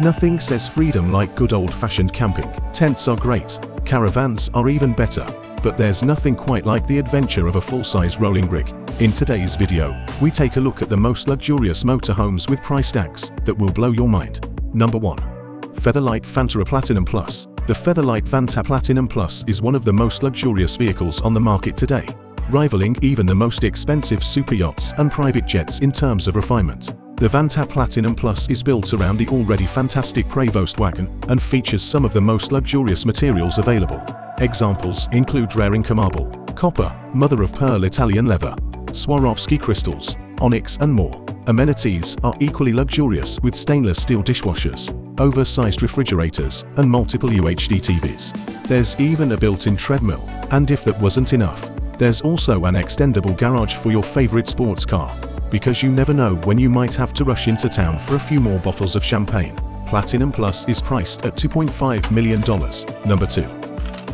Nothing says freedom like good old-fashioned camping. Tents are great, caravans are even better, but there's nothing quite like the adventure of a full-size rolling rig. In today's video, we take a look at the most luxurious motorhomes with price tags that will blow your mind. Number 1. Featherlite Vanta Platinum Plus. The Featherlite Vanta Platinum Plus is one of the most luxurious vehicles on the market today, rivaling even the most expensive super yachts and private jets in terms of refinement. The Vanta Platinum Plus is built around the already fantastic Prevost wagon and features some of the most luxurious materials available. Examples include rare Inca marble, copper, mother-of-pearl Italian leather, Swarovski crystals, onyx and more. Amenities are equally luxurious with stainless steel dishwashers, oversized refrigerators, and multiple UHD TVs. There's even a built-in treadmill, and if that wasn't enough, there's also an extendable garage for your favorite sports car, because you never know when you might have to rush into town for a few more bottles of champagne. Platinum Plus is priced at $2.5 million. Number 2.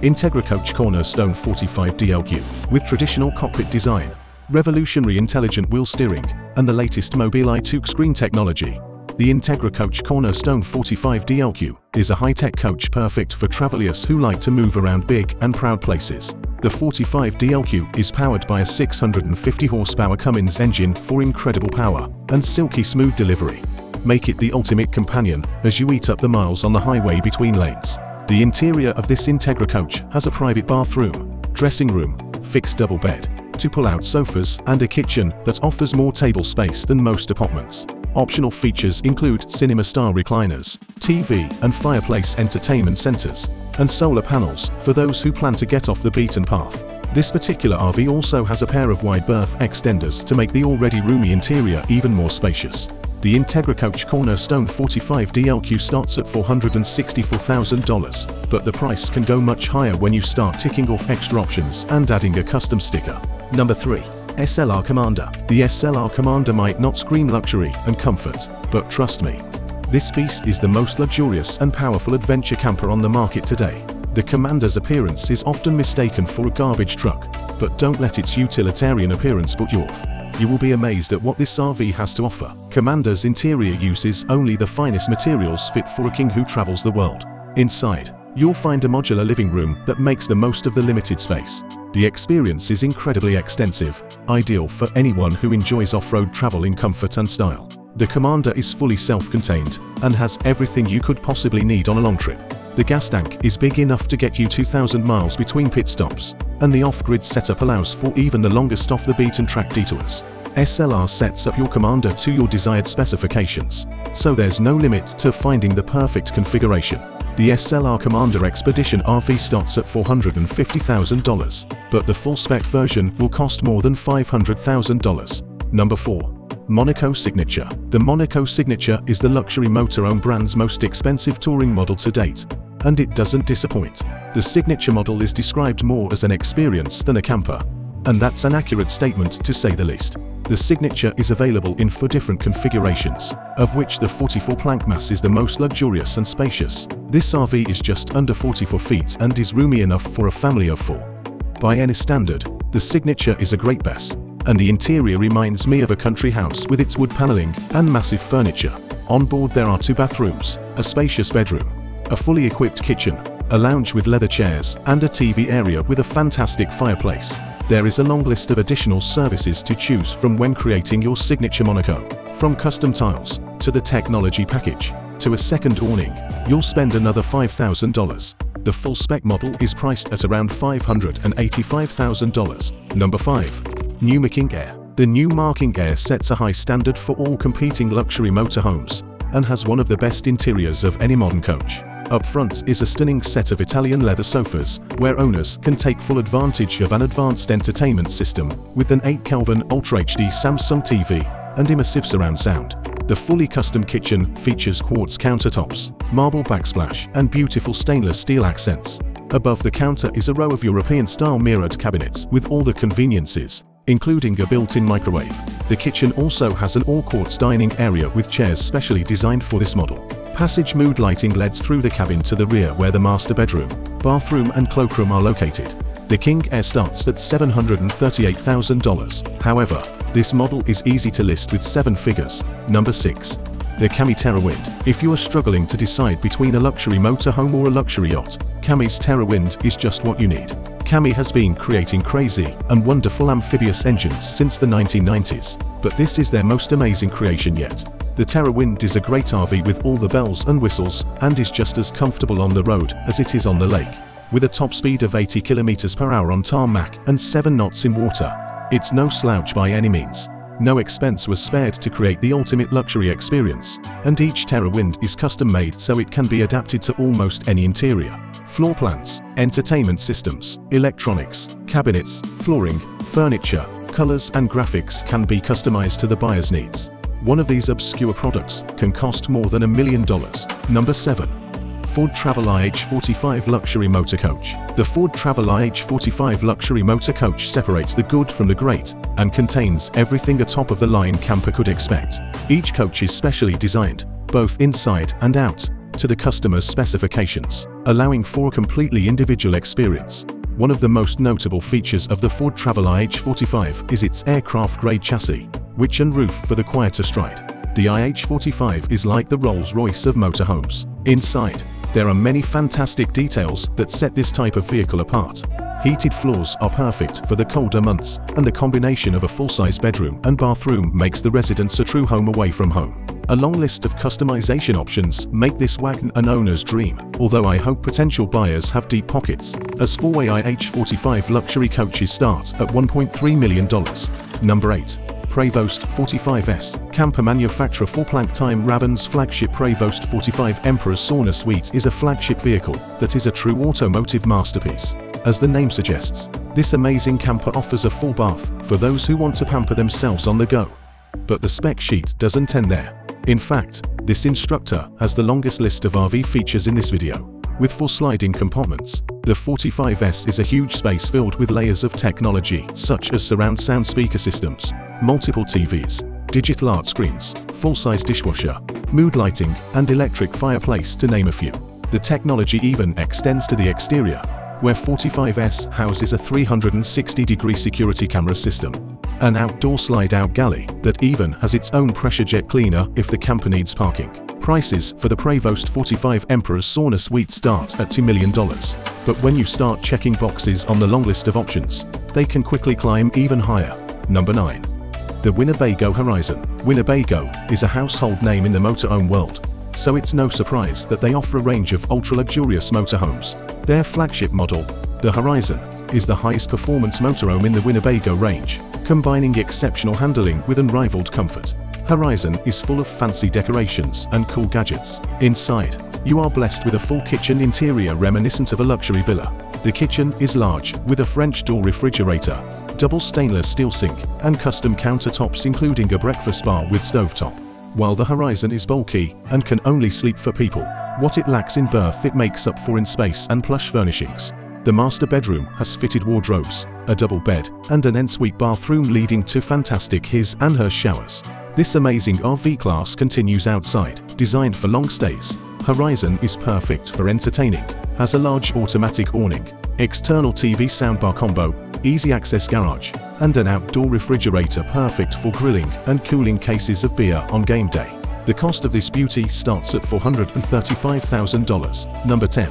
Integra Coach Cornerstone 45 DLQ. With traditional cockpit design, revolutionary intelligent wheel steering, and the latest Mobileye touch screen technology, the Integra Coach Cornerstone 45 DLQ is a high-tech coach perfect for travelers who like to move around big and proud places. The 45 DLQ is powered by a 650 horsepower Cummins engine for incredible power and silky smooth delivery. Make it the ultimate companion as you eat up the miles on the highway between lanes. The interior of this Integra coach has a private bathroom, dressing room, fixed double bed, two pull-out sofas, and a kitchen that offers more table space than most apartments. Optional features include cinema star recliners, TV and fireplace entertainment centers, and solar panels for those who plan to get off the beaten path. This particular RV also has a pair of wide berth extenders to make the already roomy interior even more spacious. The Integra Coach Cornerstone 45 DLQ starts at $464,000, but the price can go much higher when you start ticking off extra options and adding a custom sticker. Number 3. SLR Commander. The SLR Commander might not scream luxury and comfort, but trust me, this beast is the most luxurious and powerful adventure camper on the market today. The Commander's appearance is often mistaken for a garbage truck, but don't let its utilitarian appearance put you off. You will be amazed at what this RV has to offer. Commander's interior uses only the finest materials fit for a king who travels the world. Inside, you'll find a modular living room that makes the most of the limited space. The experience is incredibly extensive, ideal for anyone who enjoys off-road travel in comfort and style. The Commander is fully self-contained and has everything you could possibly need on a long trip. The gas tank is big enough to get you 2,000 miles between pit stops, and the off-grid setup allows for even the longest off-the-beaten-track detours. SLR sets up your Commander to your desired specifications, so there's no limit to finding the perfect configuration. The SLR Commander Expedition RV starts at $450,000, but the full-spec version will cost more than $500,000. Number 4. Monaco Signature. The Monaco Signature is the luxury motorhome brand's most expensive touring model to date, and it doesn't disappoint. The Signature model is described more as an experience than a camper, and that's an accurate statement to say the least. The Signature is available in 4 different configurations, of which the 44 plank mass is the most luxurious and spacious. This RV is just under 44 feet and is roomy enough for a family of 4. By any standard, the Signature is a great best, and the interior reminds me of a country house with its wood paneling and massive furniture. On board there are 2 bathrooms, a spacious bedroom, a fully equipped kitchen, a lounge with leather chairs, and a TV area with a fantastic fireplace. There is a long list of additional services to choose from when creating your signature Monaco. From custom tiles, to the technology package, to a second awning, you'll spend another $5,000. The full-spec model is priced at around $585,000. Number 5. Newmar King Aire. The Newmar King Aire sets a high standard for all competing luxury motorhomes, and has one of the best interiors of any modern coach. Up front is a stunning set of Italian leather sofas, where owners can take full advantage of an advanced entertainment system with an 8 Kelvin Ultra HD Samsung TV and immersive surround sound. The fully custom kitchen features quartz countertops, marble backsplash, and beautiful stainless steel accents. Above the counter is a row of European-style mirrored cabinets with all the conveniences, including a built-in microwave. The kitchen also has an all-quartz dining area with chairs specially designed for this model. Passage mood lighting leads through the cabin to the rear where the master bedroom, bathroom and cloakroom are located. The King Aire starts at $738,000. However, this model is easy to list with 7 figures. Number 6. The Kami Terrawind. If you are struggling to decide between a luxury motorhome or a luxury yacht, Kami's Terrawind is just what you need. Kami has been creating crazy and wonderful amphibious engines since the 1990s, but this is their most amazing creation yet. The Terrawind is a great RV with all the bells and whistles and is just as comfortable on the road as it is on the lake. With a top speed of 80 km/h on tarmac and 7 knots in water, it's no slouch by any means. No expense was spared to create the ultimate luxury experience, and each Terrawind is custom made so it can be adapted to almost any interior. Floor plans, entertainment systems, electronics, cabinets, flooring, furniture, colors and graphics can be customized to the buyer's needs. One of these obscure products can cost more than $1 million. Number 7. Foretravel IH-45 Luxury Motorcoach. The Foretravel IH-45 Luxury Motorcoach separates the good from the great and contains everything a top-of-the-line camper could expect. Each coach is specially designed, both inside and out, to the customer's specifications, allowing for a completely individual experience. One of the most notable features of the Foretravel IH-45 is its aircraft-grade chassis, which and roof for the quieter stride. The IH-45 is like the Rolls-Royce of motorhomes. Inside, there are many fantastic details that set this type of vehicle apart. Heated floors are perfect for the colder months, and the combination of a full-size bedroom and bathroom makes the residence a true home away from home. A long list of customization options make this wagon an owner's dream, although I hope potential buyers have deep pockets, as four-way IH-45 luxury coaches start at $1.3 million. Number 8. Prevost 45S. Camper manufacturer for Plank Time Raven's flagship Prevost 45 Emperor's Sauna Suite is a flagship vehicle that is a true automotive masterpiece. As the name suggests, this amazing camper offers a full bath for those who want to pamper themselves on the go. But the spec sheet doesn't end there. In fact, this instructor has the longest list of RV features in this video. With 4 sliding compartments, the 45S is a huge space filled with layers of technology such as surround sound speaker systems, multiple TVs, digital art screens, full-size dishwasher, mood lighting, and electric fireplace to name a few. The technology even extends to the exterior, where 45S houses a 360-degree security camera system, an outdoor slide-out galley that even has its own pressure jet cleaner if the camper needs parking. Prices for the Prevost 45 Emperor's Sauna Suite start at $2 million, but when you start checking boxes on the long list of options, they can quickly climb even higher. Number 9. The Winnebago Horizon. Winnebago is a household name in the motorhome world, so it's no surprise that they offer a range of ultra-luxurious motorhomes. Their flagship model, the Horizon, is the highest performance motorhome in the Winnebago range, combining exceptional handling with unrivaled comfort. Horizon is full of fancy decorations and cool gadgets. Inside, you are blessed with a full kitchen interior reminiscent of a luxury villa. The kitchen is large, with a French door refrigerator, double stainless steel sink, and custom countertops including a breakfast bar with stovetop. While the Horizon is bulky and can only sleep for people, what it lacks in berth it makes up for in space and plush furnishings. The master bedroom has fitted wardrobes, a double bed, and an ensuite bathroom leading to fantastic his and her showers. This amazing RV class continues outside, designed for long stays. Horizon is perfect for entertaining, has a large automatic awning, external TV soundbar combo, easy access garage, and an outdoor refrigerator perfect for grilling and cooling cases of beer on game day. The cost of this beauty starts at $435,000. Number 10.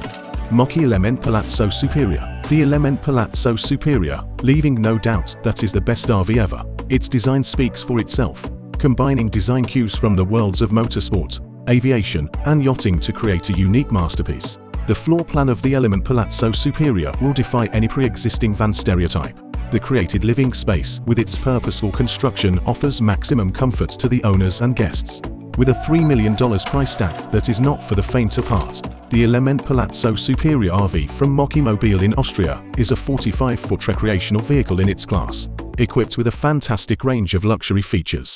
Moki Element Palazzo Superior. The Element Palazzo Superior, leaving no doubt that is the best RV ever. Its design speaks for itself, combining design cues from the worlds of motorsport, aviation, and yachting to create a unique masterpiece. The floor plan of the Element Palazzo Superior will defy any pre-existing van stereotype. The created living space with its purposeful construction offers maximum comfort to the owners and guests. With a $3 million price tag that is not for the faint of heart, the Element Palazzo Superior RV from Moki Mobile in Austria is a 45-foot recreational vehicle in its class, equipped with a fantastic range of luxury features.